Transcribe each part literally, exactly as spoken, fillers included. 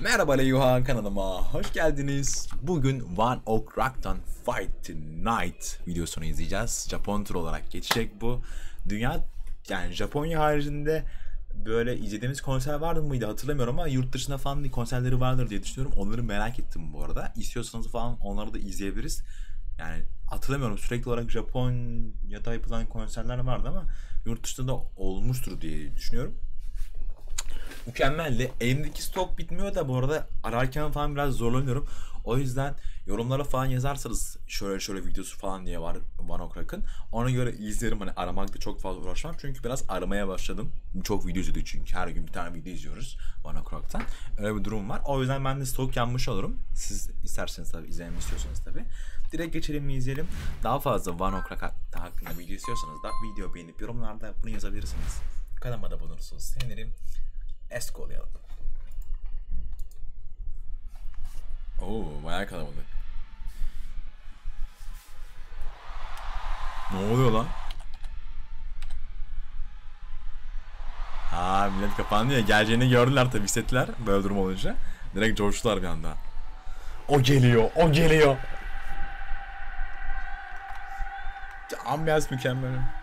Merhaba Leyuhan, kanalıma hoş geldiniz. Bugün One Ok Rock'tan Fight the Night videosunu izleyeceğiz. Japon tur olarak geçecek bu. Dünya, yani Japonya haricinde böyle izlediğimiz konser var mıydı hatırlamıyorum ama yurt dışında falan bir konserleri vardır diye düşünüyorum. Onları merak ettim bu arada. İstiyorsanız falan onları da izleyebiliriz. Yani hatırlamıyorum, sürekli olarak Japonya'da yapılan konserler vardı ama yurt dışında da olmuştur diye düşünüyorum. Mükemmeldi. Elimdeki stok bitmiyor da bu arada ararken falan biraz zorlanıyorum. O yüzden yorumlara falan yazarsanız şöyle şöyle videosu falan diye var One Ok Rock'ın. Ona göre izlerim, hani aramakta çok fazla uğraşmam çünkü biraz aramaya başladım. Çok video izledik çünkü her gün bir tane video izliyoruz One Ok Rock'tan. Öyle bir durum var. O yüzden ben de stok yanmış olurum. Siz isterseniz tabii, izlemek istiyorsanız tabii. Direkt geçelim mi izleyelim. Daha fazla One Ok Rock hakkında video istiyorsanız da video beğenip yorumlarda bunu yazabilirsiniz. Kanalıma da bulunursunuz. Sevinirim. Eski olayalım. Oo, bayağı kalabalık. Ne oluyor lan? Haa, millet kapandı ya, geleceğini gördüler tabi, hissettiler böyle durum olunca. Direkt coştular bir anda. O geliyor, o geliyor. Ambiyans mükemmel.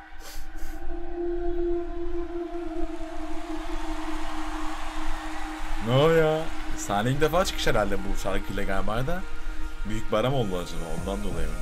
Ne oluyor? Sahne ilk defa çıkış herhalde bu şarkıyla galiba da. Büyük bayram oldu acaba, ondan dolayı mı?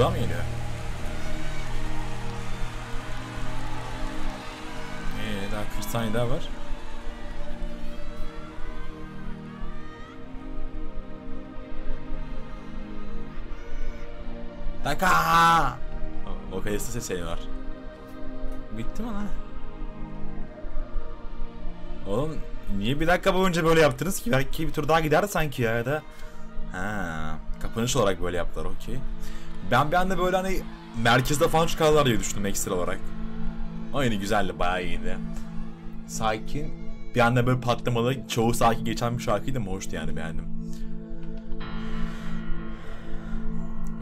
Buradan mı geliyor? Ee, daha kırk saniye daha var. Taka! Vokalist'in sesi var. Bitti mi lan? Oğlum niye bir dakika boyunca böyle yaptınız ki? Belki bir tur daha giderdi sanki ya, ya da ha, kapanış olarak böyle yaptılar, okey. Ben bir anda böyle hani merkezde falan çıkarlar diye düşündüm ekstra olarak. Aynı güzeldi, bayağı iyiydi. Sakin, bir anda böyle patlamalı, çoğu sakin geçen bir şarkıydı ama hoştu yani, beğendim.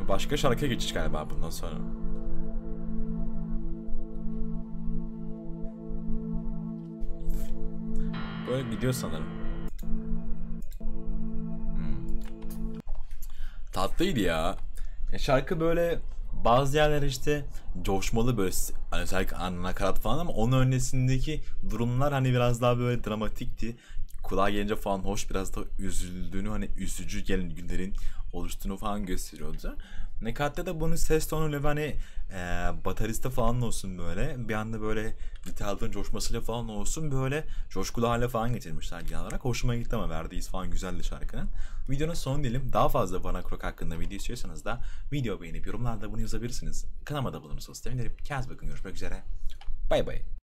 Başka şarkıya geçeceğiz galiba bundan sonra. Böyle gidiyor sanırım. Hmm. Tatlıydı ya. E şarkı böyle bazı yerler işte coşmalı böyle hani şarkı nakarat falan ama onun öncesindeki durumlar hani biraz daha böyle dramatikti. Kulağa gelince falan hoş, biraz da üzüldüğünü hani üzücü gelen günlerin oluştuğunu falan gösteriyordu. Nekatte de bunun ses tonuyla hani e, bateriste falan olsun böyle bir anda böyle gitarların coşmasıyla falan olsun böyle coşkulu hale falan getirmişler genel olarak. Hoşuma gitti ama verdiğiz falan güzeldi şarkının. Videonun sonu diyelim. Daha fazla One Ok Rock hakkında video istiyorsanız da video beğenip yorumlarda bunu yazabilirsiniz. Kanalıma da bulunursanız sevinirim. Kendinize bakın, görüşmek üzere. Bay bay.